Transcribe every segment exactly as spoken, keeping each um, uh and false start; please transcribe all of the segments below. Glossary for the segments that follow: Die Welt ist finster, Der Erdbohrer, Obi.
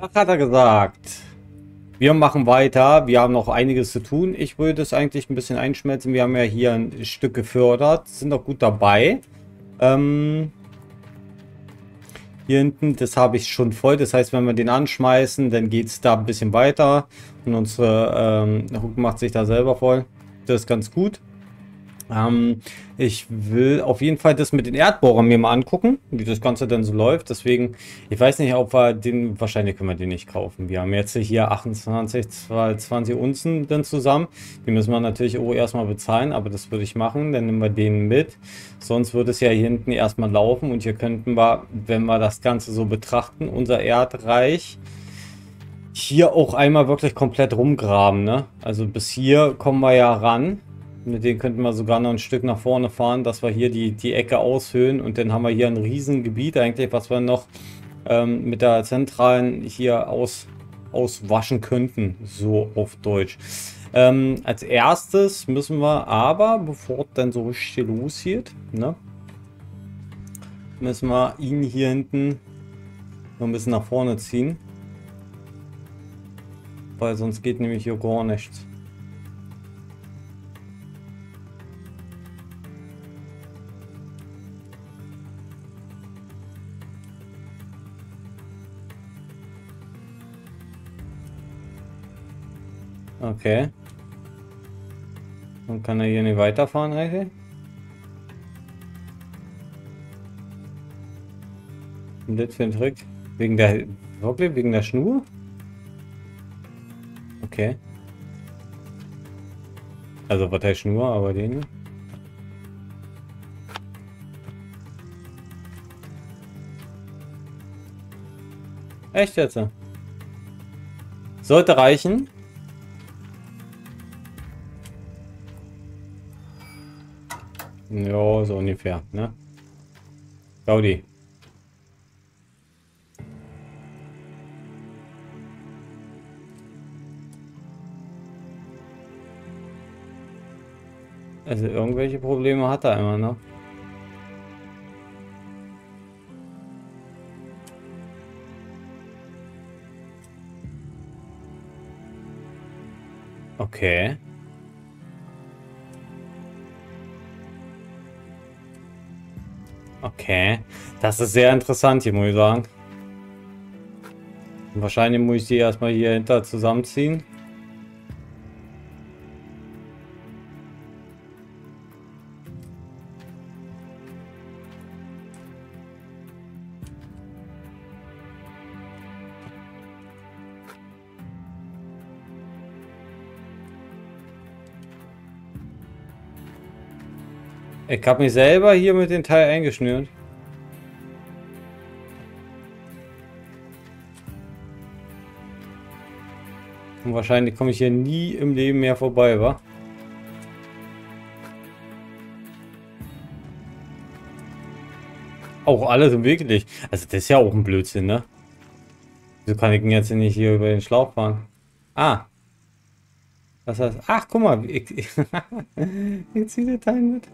Das hat er gesagt. Wir machen weiter. Wir haben noch einiges zu tun. Ich würde es eigentlich ein bisschen einschmelzen. Wir haben ja hier ein Stück gefördert. Sind noch gut dabei. Ähm, hier hinten, das habe ich schon voll. Das heißt, wenn wir den anschmeißen, dann geht es da ein bisschen weiter. Und unsere ähm, Huck macht sich da selber voll. Das ist ganz gut. Ähm, ich will auf jeden Fall das mit den Erdbohrern mir mal angucken, wie das Ganze dann so läuft. Deswegen, ich weiß nicht, ob wir den, wahrscheinlich können wir den nicht kaufen. Wir haben jetzt hier achtundzwanzig, zwanzig Unzen dann zusammen. Die müssen wir natürlich auch erstmal bezahlen, aber das würde ich machen. Dann nehmen wir den mit. Sonst würde es ja hier hinten erstmal laufen. Und hier könnten wir, wenn wir das Ganze so betrachten, unser Erdreich hier auch einmal wirklich komplett rumgraben, ne? Also bis hier kommen wir ja ran. Mit denen könnten wir sogar noch ein Stück nach vorne fahren, dass wir hier die, die Ecke aushöhlen. Und dann haben wir hier ein Riesengebiet eigentlich, was wir noch ähm, mit der Zentralen hier aus, auswaschen könnten. So auf Deutsch. Ähm, als erstes müssen wir aber, bevor es dann so richtig losgeht, ne, müssen wir ihn hier hinten noch ein bisschen nach vorne ziehen. Weil sonst geht nämlich hier gar nichts. Okay. Dann kann er hier nicht weiterfahren eigentlich. Und das für ein Trick? Wegen der... Wirklich? Wegen der Schnur? Okay. Also was heißt Schnur, aber den... Echt jetzt? Sollte reichen. Ja, so ungefähr, ne? Gaudi. Also irgendwelche Probleme hat er immer noch. Okay. Okay, das ist sehr interessant hier, muss ich sagen. Und wahrscheinlich muss ich die erstmal hier hinter zusammenziehen. Ich habe mich selber hier mit dem Teil eingeschnürt. Und wahrscheinlich komme ich hier nie im Leben mehr vorbei, wa? Auch alles im Weg liegt. Also das ist ja auch ein Blödsinn, ne? Wieso kann ich denn jetzt nicht hier über den Schlauch fahren? Ah. Das heißt, ach guck mal, ich, ich, ich ziehe den Teil mit.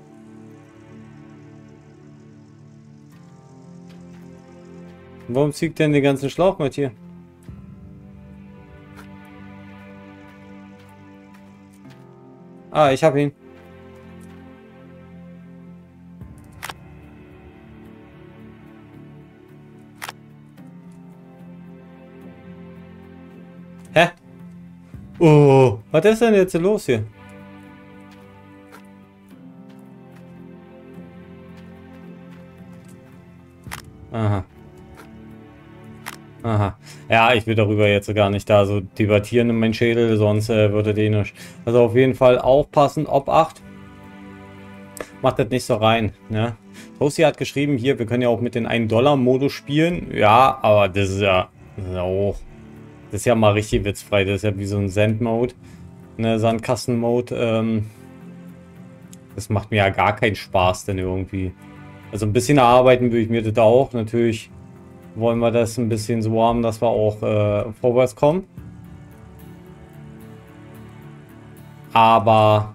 Warum zieht denn den ganzen Schlauch mit hier? Ah, ich hab ihn. Hä? Oh, was ist denn jetzt los hier? Aha. Aha. Ja, ich will darüber jetzt gar nicht da so debattieren in meinen Schädel, sonst äh, würde den nicht. Also auf jeden Fall aufpassen, Obacht. Macht das nicht so rein, ne? Tosi hat geschrieben, hier, wir können ja auch mit den ein-Dollar-Modus spielen. Ja, aber das ist ja, das ist ja auch, das ist ja mal richtig witzfrei. Das ist ja wie so ein Sand-Mode, ne, Sandkasten-Mode. Ähm, das macht mir ja gar keinen Spaß denn irgendwie. Also ein bisschen erarbeiten würde ich mir das auch, natürlich. Wollen wir das ein bisschen so haben, dass wir auch äh, vorwärts kommen. Aber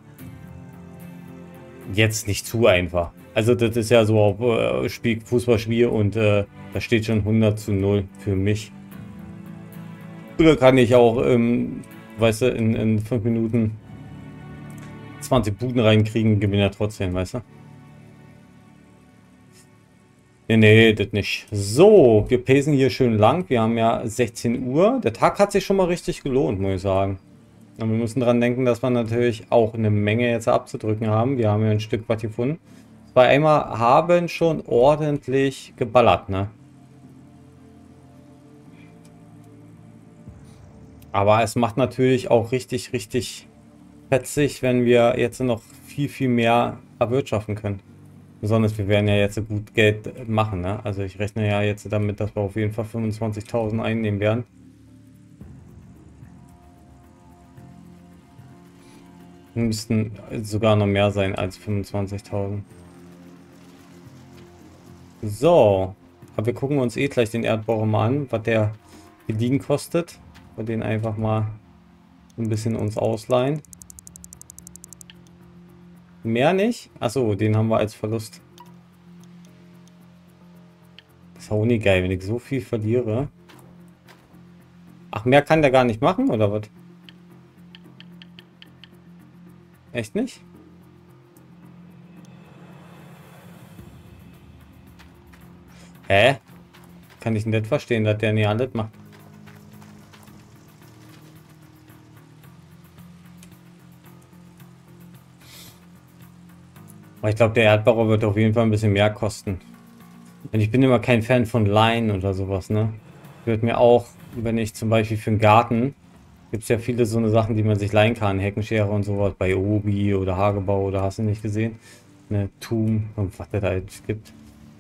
jetzt nicht zu einfach. Also das ist ja so auf äh, Spiel, Fußballspiel und äh, da steht schon hundert zu null für mich. Oder kann ich auch, ähm, weißt du, in, in fünf Minuten zwanzig Buden reinkriegen, gewinne ja trotzdem, weißt du? Nee, nee, das nicht. So, wir pacen hier schön lang. Wir haben ja sechzehn Uhr. Der Tag hat sich schon mal richtig gelohnt, muss ich sagen. Und wir müssen dran denken, dass wir natürlich auch eine Menge jetzt abzudrücken haben. Wir haben ja ein Stück was gefunden. Zwei Eimer haben schon ordentlich geballert, ne? Aber es macht natürlich auch richtig, richtig fetzig, wenn wir jetzt noch viel, viel mehr erwirtschaften können. Besonders, wir werden ja jetzt gut Geld machen, ne? Also ich rechne ja jetzt damit, dass wir auf jeden Fall fünfundzwanzigtausend einnehmen werden. Müssten sogar noch mehr sein als fünfundzwanzigtausend. So, aber wir gucken uns eh gleich den Erdbohrer mal an, was der bedienen kostet. Und den einfach mal ein bisschen uns ausleihen. Mehr nicht? Achso, den haben wir als Verlust. Das ist auch nicht geil, wenn ich so viel verliere. Ach, mehr kann der gar nicht machen, oder was? Echt nicht? Hä? Kann ich nicht verstehen, dass der nicht alles macht. Ich glaube, der Erdbohrer wird auf jeden Fall ein bisschen mehr kosten. Und ich bin immer kein Fan von Leinen oder sowas, ne? Wird mir auch, wenn ich zum Beispiel für einen Garten, gibt es ja viele so eine Sachen, die man sich leihen kann. Heckenschere und sowas bei Obi oder Hagebau oder hast du nicht gesehen? Ne, Tum und was der da jetzt gibt.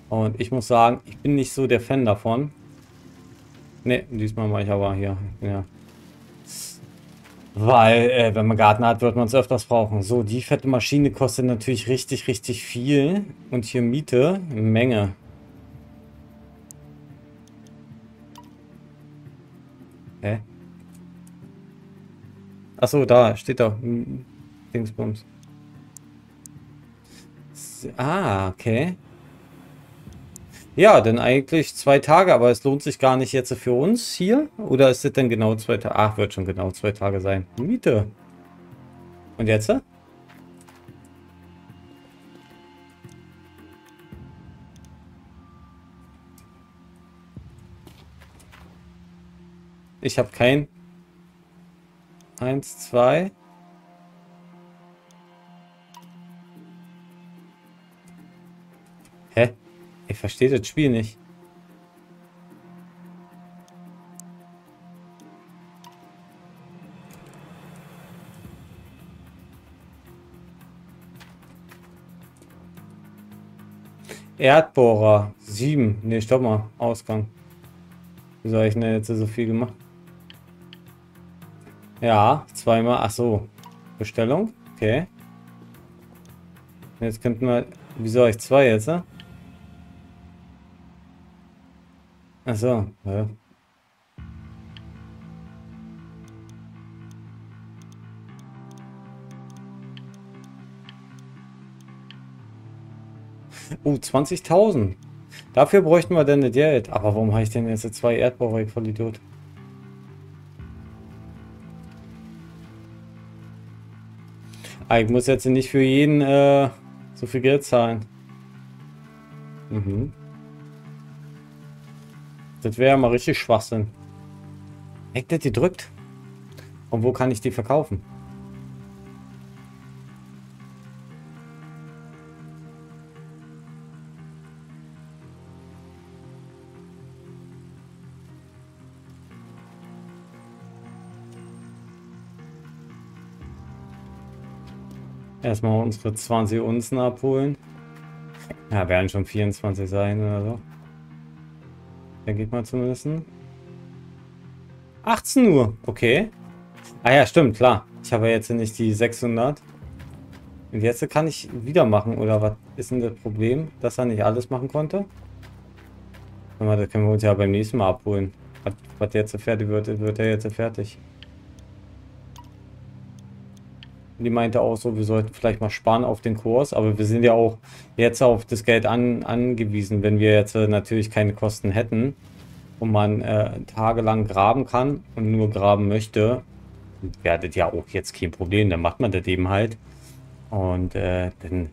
Und ich muss sagen, ich bin nicht so der Fan davon. Ne, diesmal mache ich aber hier. Ja. Weil, äh, wenn man Garten hat, wird man es öfters brauchen. So, die fette Maschine kostet natürlich richtig, richtig viel. Und hier Miete, Menge. Hä? Achso, da steht da. Dingsbums. Ah, okay. Ja, dann eigentlich zwei Tage, aber es lohnt sich gar nicht jetzt für uns hier. Oder ist das denn genau zwei Tage? Ach, wird schon genau zwei Tage sein. Miete. Und jetzt? Ich habe kein... Eins, zwei... Hä? Ich verstehe das Spiel nicht. Erdbohrer sieben. Ne, stopp mal. Ausgang. Wieso habe ich denn jetzt so viel gemacht? Ja, zweimal. Ach so. Bestellung. Okay. Jetzt könnten wir. Wieso habe ich zwei jetzt, ne? Achso, ja. Oh, zwanzigtausend. Dafür bräuchten wir denn eine Geld. Aber warum habe ich denn jetzt zwei Erdbohrer, ich Vollidiot? Ah, ich muss jetzt nicht für jeden äh, so viel Geld zahlen. Mhm. Das wäre ja mal richtig Schwachsinn. Heckt das gedrückt? Und wo kann ich die verkaufen? Erstmal unsere zwanzig Unzen abholen. Ja, werden schon vierundzwanzig sein oder so. Dann geht man zumindest. achtzehn Uhr, okay. Ah ja, stimmt, klar. Ich habe ja jetzt nicht die sechshundert. Und jetzt kann ich wieder machen, oder was ist denn das Problem, dass er nicht alles machen konnte? Das können wir uns ja beim nächsten Mal abholen. Was, was jetzt fertig wird, wird er jetzt fertig. Die meinte auch so, wir sollten vielleicht mal sparen auf den Kurs, aber wir sind ja auch jetzt auf das Geld an, angewiesen. Wenn wir jetzt natürlich keine Kosten hätten, und man äh, tagelang graben kann und nur graben möchte, werdet ja auch jetzt kein Problem, dann macht man das eben halt. Und äh, dann,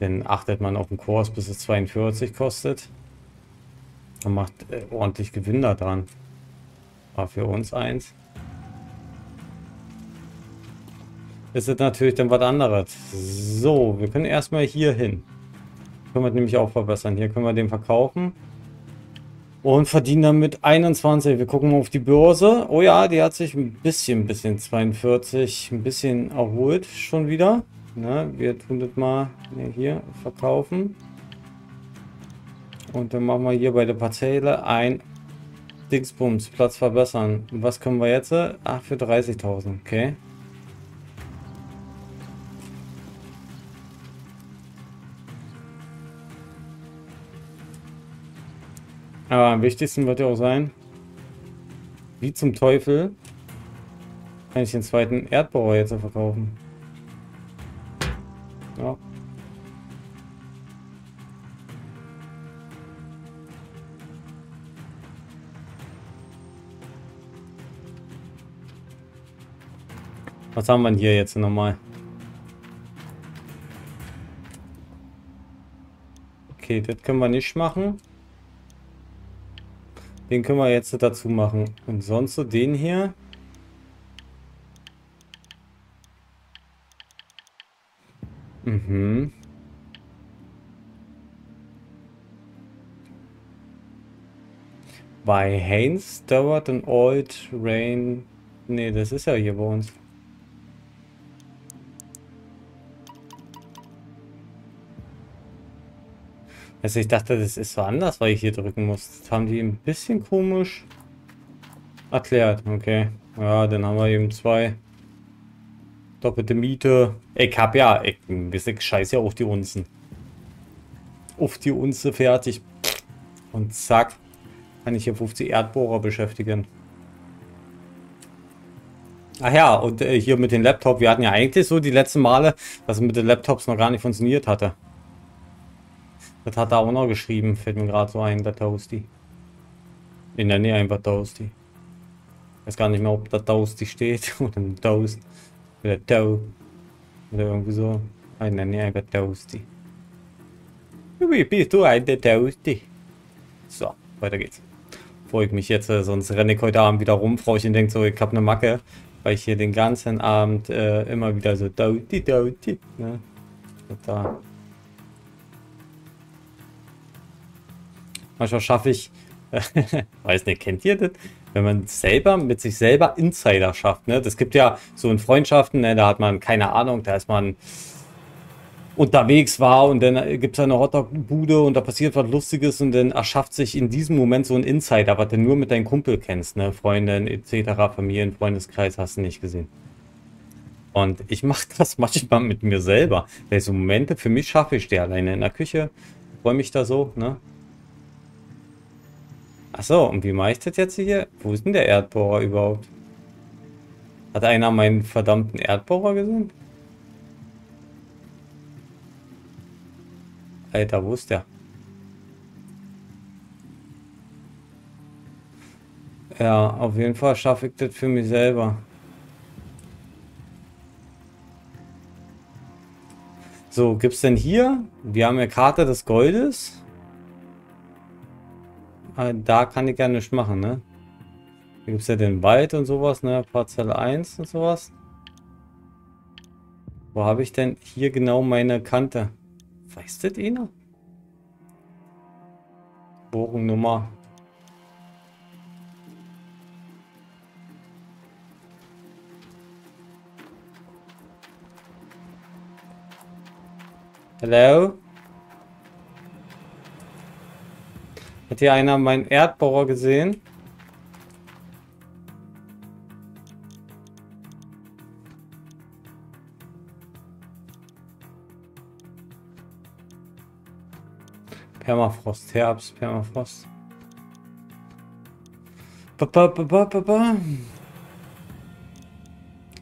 dann achtet man auf den Kurs, bis es zweiundvierzig kostet. Und macht äh, ordentlich Gewinn da dran. War für uns eins. Ist es natürlich dann was anderes. So, wir können erstmal hier hin. Können wir nämlich auch verbessern. Hier können wir den verkaufen. Und verdienen damit einundzwanzig. Wir gucken mal auf die Börse. Oh ja, die hat sich ein bisschen, ein bisschen zweiundvierzig, ein bisschen erholt schon wieder. Ne, wir tun das mal hier verkaufen. Und dann machen wir hier bei der Parzelle ein Dingsbums, Platz verbessern. Was können wir jetzt? Ach, für dreißigtausend, okay. Aber am wichtigsten wird ja auch sein, wie zum Teufel kann ich den zweiten Erdbohrer jetzt verkaufen. Ja. Was haben wir denn hier jetzt nochmal? Okay, das können wir nicht machen. Den können wir jetzt dazu machen. Und sonst so den hier. Mhm. Bei Haynes dauert ein Old Rain. Ne, das ist ja hier bei uns. Also ich dachte, das ist so anders, weil ich hier drücken muss. Das haben die ein bisschen komisch erklärt. Okay. Ja, dann haben wir eben zwei. Doppelte Miete. Ich hab ja, ich, ich scheiß ja auf die Unzen. Auf die Unze fertig. Und zack. Kann ich hier fünfzig Erdbohrer beschäftigen. Ach ja, und äh, hier mit dem Laptop. Wir hatten ja eigentlich so die letzten Male, dass es mit den Laptops noch gar nicht funktioniert hatte. Das hat er auch noch geschrieben, fällt mir gerade so ein, der Toasty. In der Nähe einfach Toasty. Ich weiß gar nicht mehr, ob der Toasty steht oder ein Toast. Oder Toast. Oder irgendwie so. In der Nähe einfach Toasty. Wie bist du ein der Toasty? So, weiter geht's. Bevor ich mich jetzt, äh, sonst renne ich heute Abend wieder rum, Frauchen denkt so, ich hab eine Macke, weil ich hier den ganzen Abend äh, immer wieder so Toasty, Toasty. Ne? Da. Manchmal schaffe ich, weiß nicht, kennt ihr das? Wenn man selber mit sich selber Insider schafft, ne? Das gibt ja so in Freundschaften, ne? Da hat man keine Ahnung, da ist man unterwegs war und dann gibt es eine Hotdog-Bude und da passiert was Lustiges und dann erschafft sich in diesem Moment so ein Insider, was du nur mit deinem Kumpel kennst, ne? Freundin et cetera, Familien, Freundeskreis, hast du nicht gesehen. Und ich mache das manchmal mit mir selber. Da so Momente, für mich schaffe ich die alleine in der Küche, freue mich da so, ne? Achso, und wie mache ich das jetzt hier? Wo ist denn der Erdbohrer überhaupt? Hat einer meinen verdammten Erdbohrer gesehen? Alter, wo ist der? Ja, auf jeden Fall schaffe ich das für mich selber. So, gibt es denn hier? Wir haben ja Karte des Goldes. Da kann ich ja nichts machen, ne? Da gibt es ja den Wald und sowas, ne? Parzelle eins und sowas. Wo habe ich denn hier genau meine Kante? Weißt du die noch? Bohrungnummer. Hello? Hat hier einer meinen Erdbohrer gesehen? Permafrost, Herbst, Permafrost. Ba, ba, ba, ba, ba.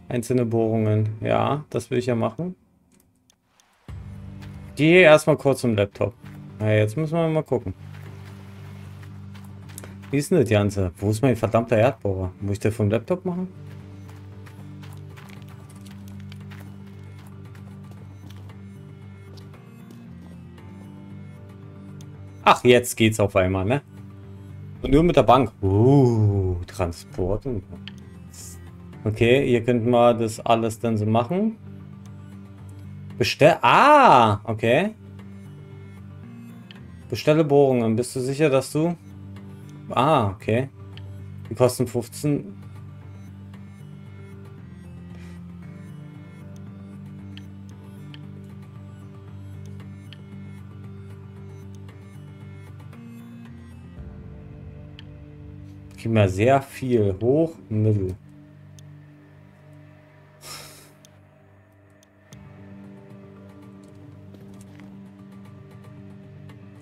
Einzelne Bohrungen. Ja, das will ich ja machen. Geh hier erstmal kurz zum Laptop. Na, jetzt müssen wir mal gucken. Wie ist denn das Ganze? Wo ist mein verdammter Erdbohrer? Muss ich das vom Laptop machen? Ach, jetzt geht's auf einmal, ne? Und nur mit der Bank. Uh, Transport. Und okay, ihr könnt mal das alles dann so machen. Bestell... Ah, okay. Bestelle Bohrungen. Bist du sicher, dass du... Ah, okay. Die kosten fünfzehn. Gib mir sehr viel. Hoch, mittel.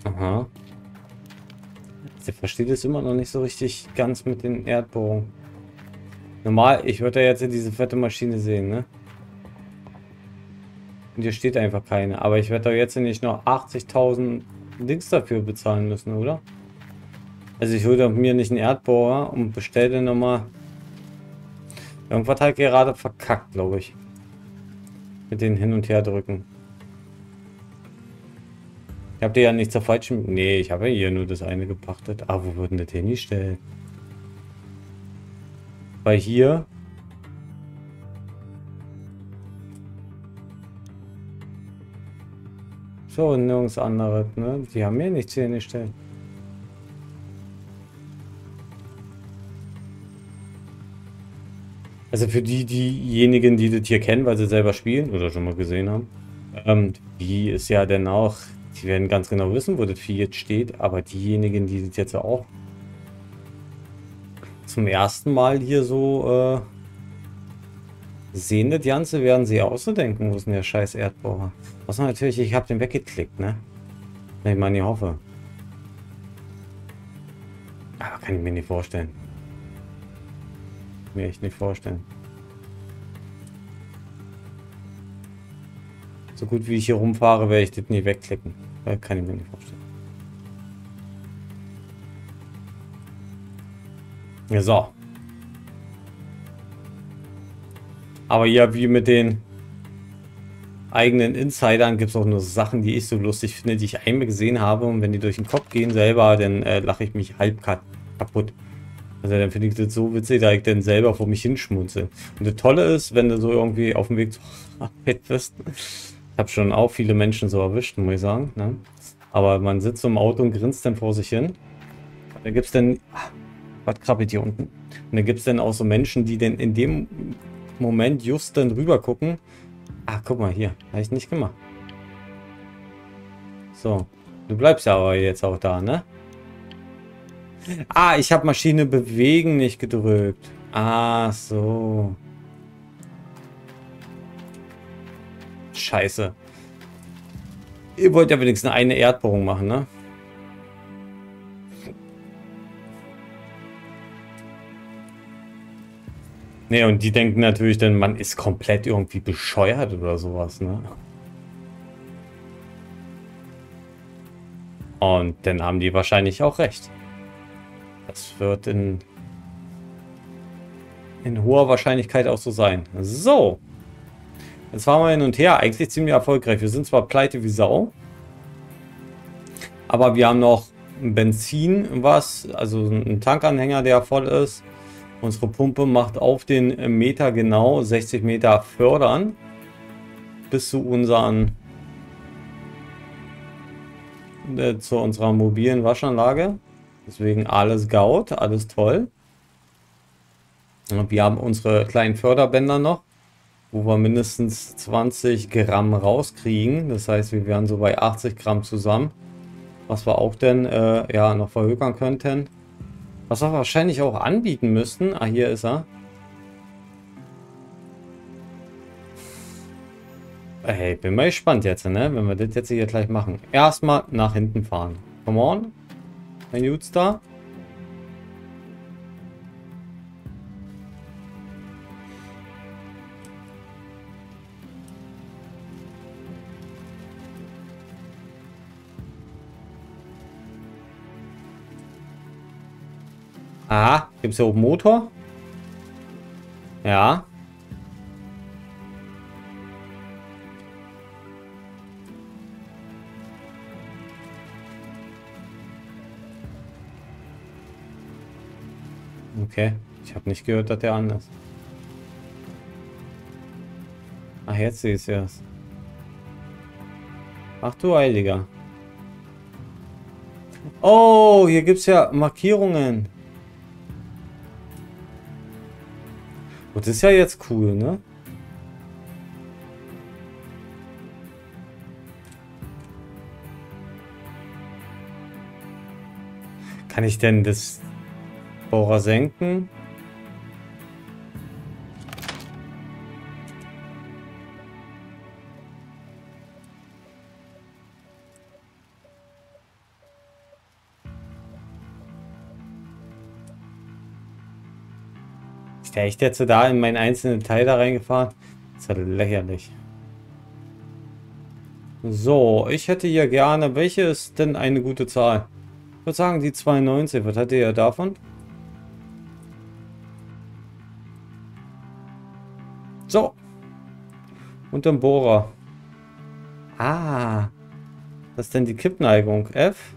Aha. Der versteht es immer noch nicht so richtig ganz mit den Erdbohrungen. Normal, ich würde ja jetzt in diese fette Maschine sehen, ne? Und hier steht einfach keine. Aber ich werde doch jetzt nicht noch achtzigtausend Dings dafür bezahlen müssen, oder? Also ich hole mir nicht einen Erdbohrer und bestelle nochmal... Irgendwas hat gerade verkackt, glaube ich. Mit den Hin- und Herdrücken. Ich habe dir ja nicht zur falschen... Nee, ich habe ja hier nur das eine gepachtet. Ah, wo würden das denn hinstellen? Weil hier... So, nirgends anderes, ne? Die haben mir nichts hier hingestellt. Also für die, diejenigen, die das hier kennen, weil sie selber spielen oder schon mal gesehen haben, ähm, die ist ja dann auch, die werden ganz genau wissen, wo das Vieh jetzt steht, aber diejenigen, die das jetzt auch zum ersten Mal hier so äh, sehen, das Ganze, werden sie auszudenken, wo ist denn der scheiß Erdbohrer? Was natürlich, ich habe den weggeklickt, ne? Ich meine, ich hoffe. Aber kann ich mir nicht vorstellen. Mir echt nicht vorstellen. So gut wie ich hier rumfahre, werde ich das nie wegklicken. Das kann ich mir nicht vorstellen. Ja, so. Aber ja, wie mit den eigenen Insidern gibt es auch nur Sachen, die ich so lustig finde, die ich einmal gesehen habe. Und wenn die durch den Kopf gehen selber, dann äh, lache ich mich halb kaputt. Also dann finde ich das so witzig, da ich dann selber vor mich hinschmunzel. Und das Tolle ist, wenn du so irgendwie auf dem Weg zur Arbeit bist. Ich habe schon auch viele Menschen so erwischt, muss ich sagen. Ne? Aber man sitzt so im Auto und grinst dann vor sich hin. Da gibt es dann... Ach, was krabbelt hier unten? Und da gibt es dann auch so Menschen, die dann in dem Moment just dann rüber gucken. Ach, guck mal hier, habe ich nicht gemacht. So, du bleibst ja aber jetzt auch da, ne? Ah, ich habe Maschine bewegen nicht gedrückt. Ah, so. Scheiße. Ihr wollt ja wenigstens eine Erdbohrung machen, ne? Ne, und die denken natürlich dann, man ist komplett irgendwie bescheuert oder sowas, ne? Und dann haben die wahrscheinlich auch recht. Das wird in, in hoher Wahrscheinlichkeit auch so sein. So. Jetzt fahren wir hin und her. Eigentlich ziemlich erfolgreich. Wir sind zwar pleite wie Sau. Aber wir haben noch Benzin, was, also einen Tankanhänger, der voll ist. Unsere Pumpe macht auf den Meter genau sechzig Meter fördern. Bis zu unseren, äh, zu unserer mobilen Waschanlage. Deswegen alles gaut, alles toll. Und wir haben unsere kleinen Förderbänder noch, wo wir mindestens zwanzig Gramm rauskriegen. Das heißt, wir wären so bei achtzig Gramm zusammen. Was wir auch denn äh, ja, noch verhökern könnten. Was wir wahrscheinlich auch anbieten müssten. Ah, hier ist er. Hey, bin mal gespannt jetzt, ne? Wenn wir das jetzt hier gleich machen. Erstmal nach hinten fahren. Come on. Ein Jutstar. Aha, gibt es hier oben Motor? Ja. Okay, ich habe nicht gehört, dass der an ist. Ach, jetzt sehe ich es erst. Ach du Heiliger. Oh, hier gibt es ja Markierungen. Und oh, das ist ja jetzt cool, ne? Kann ich denn das Bohrer senken? Ist der echt jetzt da in meinen einzelnen Teil da reingefahren? Ist ja lächerlich. So, ich hätte hier gerne, welche ist denn eine gute Zahl? Ich würde sagen die zweiundneunzig, was hatte ihr davon? So. Und den Bohrer. Ah. Was ist denn die Kippneigung? F?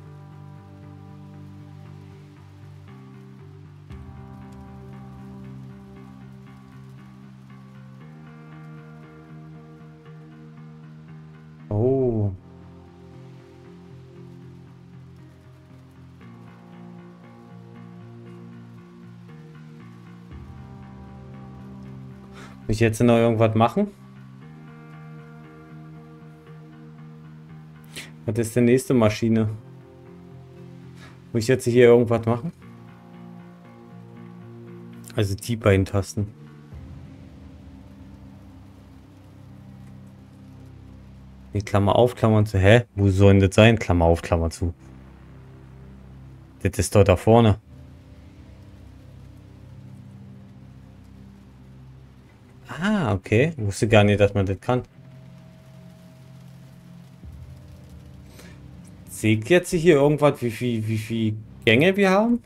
Oh. Muss ich jetzt noch irgendwas machen? Was ist die nächste Maschine? Muss ich jetzt hier irgendwas machen? Also die beiden Tasten. Die Klammer auf, Klammer zu. Hä? Wo soll das sein? Klammer auf, Klammer zu. Das ist doch da vorne. Ah, okay. Ich wusste gar nicht, dass man das kann. Seht jetzt hier irgendwas, wie viel, wie viel Gänge wir haben?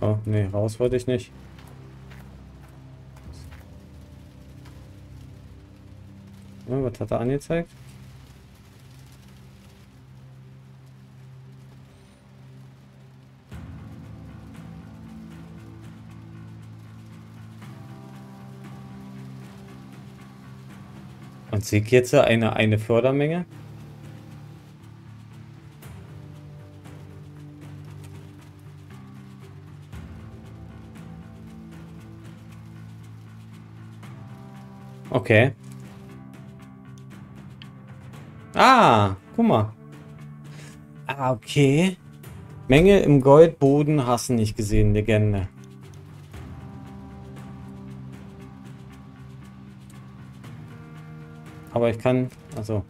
Oh, nee, raus wollte ich nicht. Ja, was hat er angezeigt? Und sehe ich jetzt eine, eine Fördermenge? Okay. Ah, guck mal. Ah, okay. Menge im Goldboden hast du nicht gesehen, Legende. Aber ich kann, also.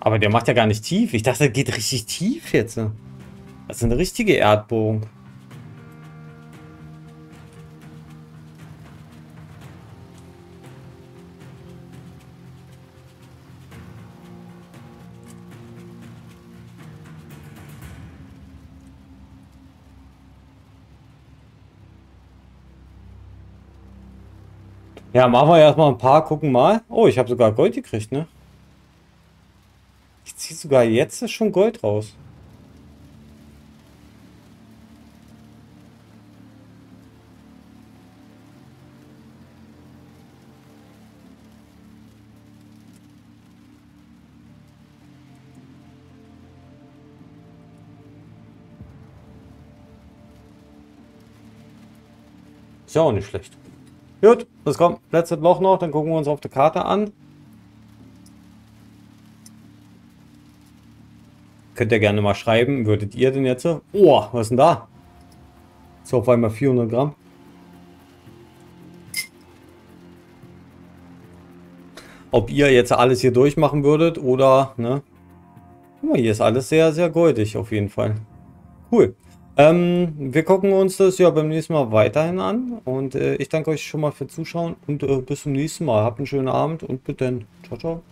Aber der macht ja gar nicht tief. Ich dachte, der geht richtig tief jetzt. Das ist eine richtige Erdbohrung. Ja, machen wir erstmal ein paar, gucken mal. Oh, ich habe sogar Gold gekriegt, ne? Ich ziehe sogar jetzt schon Gold raus. Ist ja auch nicht schlecht. Gut, das kommt. Letztes Loch noch, dann gucken wir uns auf der Karte an. Könnt ihr gerne mal schreiben, würdet ihr denn jetzt so? Oh, was ist denn da? So auf einmal vierhundert Gramm. Ob ihr jetzt alles hier durchmachen würdet oder, ne? Guck mal, hier ist alles sehr, sehr goldig auf jeden Fall. Cool. Ähm, wir gucken uns das ja beim nächsten Mal weiterhin an. Und äh, ich danke euch schon mal für Zuschauen und äh, bis zum nächsten Mal. Habt einen schönen Abend und bis dann. Ciao, ciao.